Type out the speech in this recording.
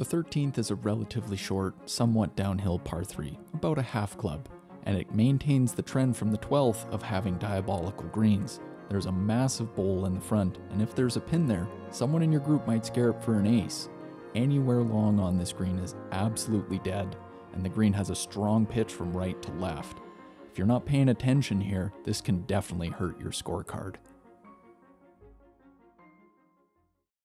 The 13th is a relatively short, somewhat downhill par 3, about a half club, and it maintains the trend from the 12th of having diabolical greens. There's a massive bowl in the front, and if there's a pin there, someone in your group might scare it for an ace. Anywhere long on this green is absolutely dead, and the green has a strong pitch from right to left. If you're not paying attention here, this can definitely hurt your scorecard.